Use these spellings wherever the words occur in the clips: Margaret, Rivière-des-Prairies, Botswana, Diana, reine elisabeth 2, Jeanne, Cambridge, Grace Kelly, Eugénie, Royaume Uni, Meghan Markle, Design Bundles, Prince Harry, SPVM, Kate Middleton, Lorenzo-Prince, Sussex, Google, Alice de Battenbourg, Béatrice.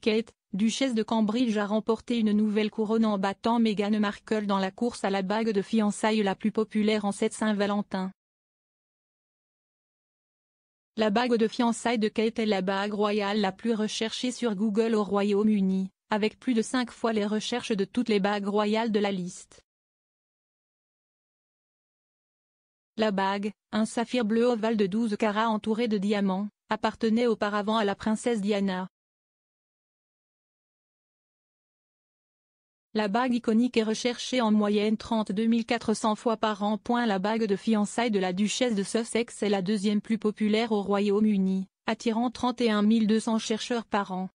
Kate, duchesse de Cambridge, a remporté une nouvelle couronne en battant Meghan Markle dans la course à la bague de fiançailles la plus populaire en cette Saint-Valentin. La bague de fiançailles de Kate est la bague royale la plus recherchée sur Google au Royaume-Uni, avec plus de 5 fois les recherches de toutes les bagues royales de la liste. La bague, un saphir bleu ovale de 12 carats entouré de diamants, appartenait auparavant à la princesse Diana. La bague iconique est recherchée en moyenne 32 400 fois par an. La bague de fiançailles de la duchesse de Sussex est la deuxième plus populaire au Royaume-Uni, attirant 31 200 chercheurs par an.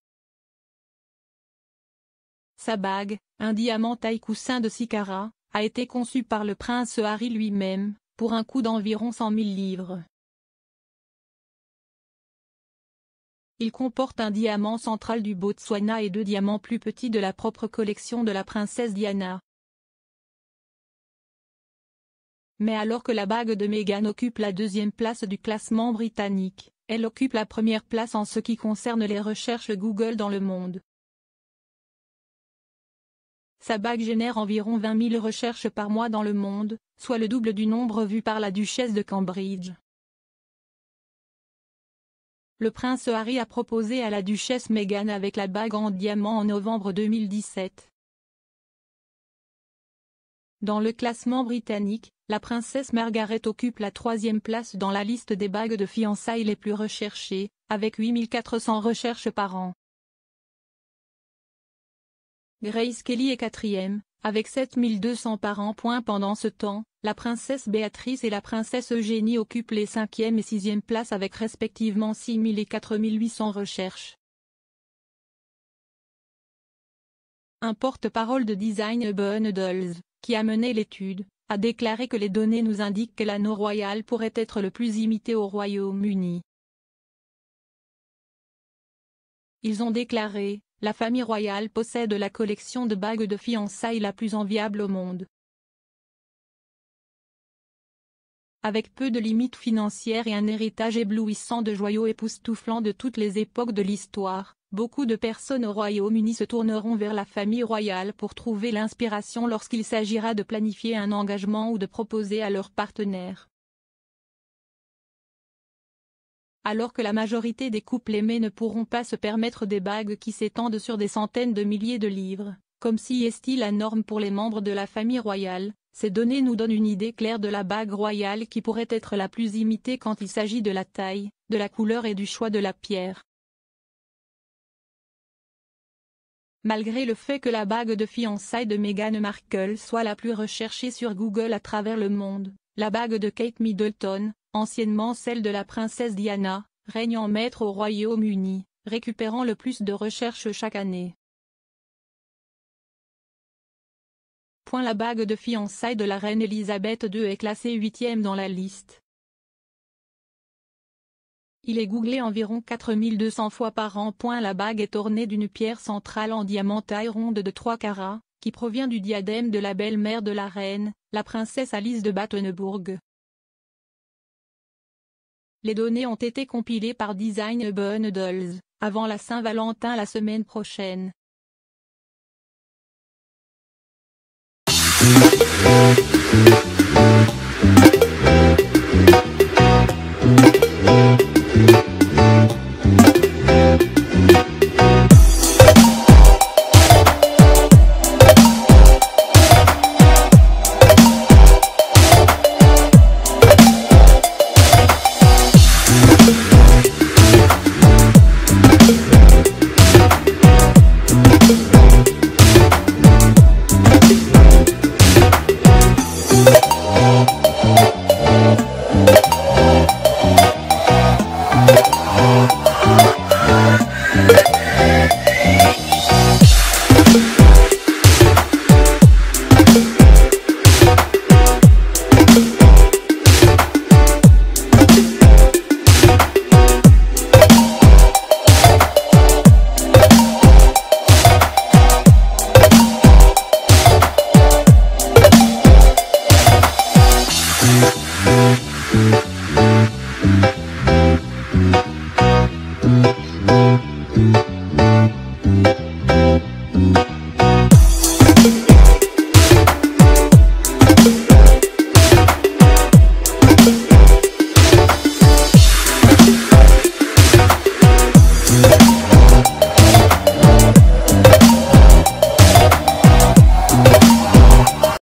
Sa bague, un diamant taille coussin de 6 carats, a été conçue par le prince Harry lui-même, pour un coût d'environ 100 000 livres. Il comporte un diamant central du Botswana et 2 diamants plus petits de la propre collection de la princesse Diana. Mais alors que la bague de Meghan occupe la deuxième place du classement britannique, elle occupe la première place en ce qui concerne les recherches Google dans le monde. Sa bague génère environ 20 000 recherches par mois dans le monde, soit le double du nombre vu par la duchesse de Cambridge. Le prince Harry a proposé à la duchesse Meghan avec la bague en diamant en novembre 2017. Dans le classement britannique, la princesse Margaret occupe la troisième place dans la liste des bagues de fiançailles les plus recherchées, avec 8 400 recherches par an. Grace Kelly est quatrième, avec 7 200 par an. Pendant ce temps, la princesse Béatrice et la princesse Eugénie occupent les 5e et 6e places avec respectivement 6 000 et 4 800 recherches. Un porte-parole de Design Bundles, qui a mené l'étude, a déclaré que les données nous indiquent que l'anneau royal pourrait être le plus imité au Royaume-Uni. Ils ont déclaré, la famille royale possède la collection de bagues de fiançailles la plus enviable au monde. Avec peu de limites financières et un héritage éblouissant de joyaux époustouflants de toutes les époques de l'histoire, beaucoup de personnes au Royaume-Uni se tourneront vers la famille royale pour trouver l'inspiration lorsqu'il s'agira de planifier un engagement ou de proposer à leur partenaire. Alors que la majorité des couples aimés ne pourront pas se permettre des bagues qui s'étendent sur des centaines de milliers de livres, comme si est-il la norme pour les membres de la famille royale, ces données nous donnent une idée claire de la bague royale qui pourrait être la plus imitée quand il s'agit de la taille, de la couleur et du choix de la pierre. Malgré le fait que la bague de fiançailles de Meghan Markle soit la plus recherchée sur Google à travers le monde, la bague de Kate Middleton, anciennement celle de la princesse Diana, règne en maître au Royaume-Uni, récupérant le plus de recherches chaque année. La bague de fiançailles de la reine Elizabeth II est classée 8e dans la liste. Il est googlé environ 4200 fois par an. La bague est ornée d'une pierre centrale en diamant taille ronde de 3 carats, qui provient du diadème de la belle-mère de la reine, la princesse Alice de Battenbourg. Les données ont été compilées par Design Bundles, avant la Saint-Valentin la semaine prochaine.